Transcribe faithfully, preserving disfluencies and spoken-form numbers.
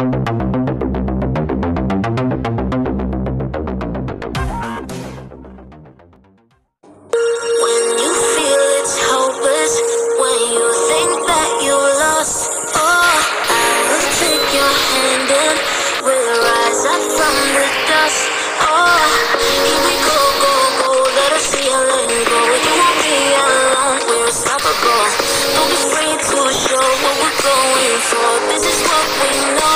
Don't be afraid to show what we're going for. This is what we know.